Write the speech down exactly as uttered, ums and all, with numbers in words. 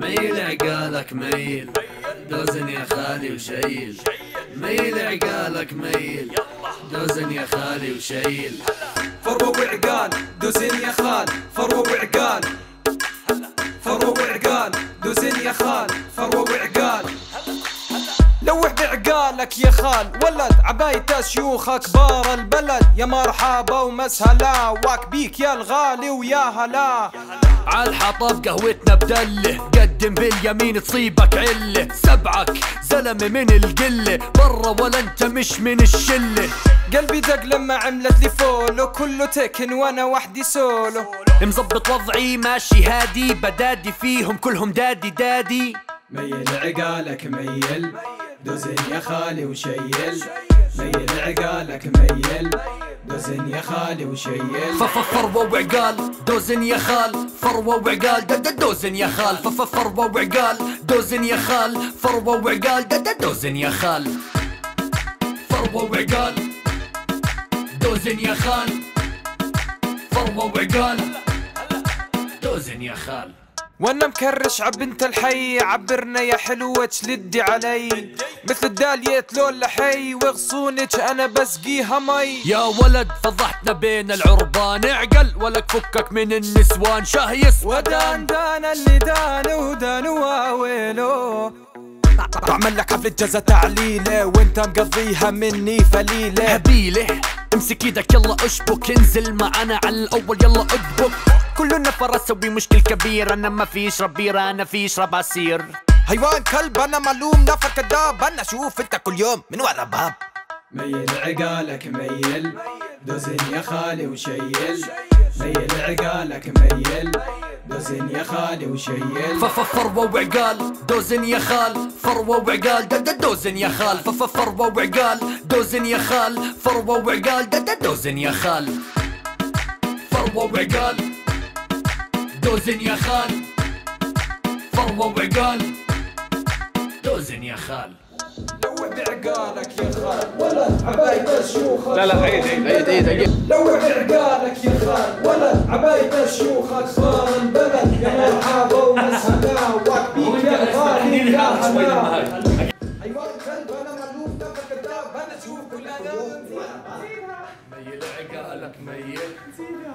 ميل عقالك ميل دوزن يا خالي وشيل ميل عقالك ميل دوزن يا خالي وشيل فروق وعقال دوزن يا خال فروق وعقال فروق وعقال دوزن يا خال فروق وعقال لوح بعقالك يا خال ولد عباية شيوخ كبار البلد يا مرحبا ومسهلا واك بيك يا الغالي ويا هلا عالحطب قهوتنا بدله قدم باليمين تصيبك عله سبعك زلمه من القله برا ولا انت مش من الشله قلبي دق لما عملت لي فولو كله تكن وانا وحدي سولو مزبط وضعي ماشي هادي بدادي فيهم كلهم دادي دادي ميل عقالك ميل دوزن يا خالي وشيل ميل عقالك ميل دوزن يا خالي وشيل فروة وعقال دوزن يا خال فروة وعقال دد دوزن يا خال فروة وعقال دوزن يا خال فروة وعقال دد دوزن يا خال فروة وعقال دوزن يا خال فروة وعقال دوزن يا خال وانا مكرش عبنت الحي عبرنا يا حلوة تلدي علي مثل دالية لولا حي وغصونك انا بسقيها مي يا ولد فضحتنا بين العربان اعقل ولك فكك من النسوان شهيس ودان دان اللي دان ودان واويلو بعمل لك حفلة جزا تعليله وانت مقضيها مني فليله هبيله امسك ايدك يلا اشبك انزل معنا على الاول يلا ادبك كلنا فرس سوي مشكل كبير انا ما في اشرب بيرة انا في اشرب عصير حيوان كلب انا ملوم نفر كذاب انا اشوف انت كل يوم من ورا باب ميل عقالك ميل دوزن يا خالي وشيل ميل عقالك ميل دوزن يا خالي وشيل فروة وعقال دوزن يا خال فروة وعقال دد دوزن يا خال فروة وعقال دوزن يا خال فروة وعقال دد دوزن يا خال فروة وعقال دوزن يا خال فروة وعقال دوزن يا خال لوح بعقالك يا خال ولد عباية شيوخك لا لا عيد عيد عيد عيد لوح بعقالك يا خال ولد عباية شيوخك صار البلد يا مرحبا ومسهلا واك بيك يا غالي يا هلا حيوان كلب انا مألوف دمك كذاب انا اشوف كل هذا ميل عقالك ميل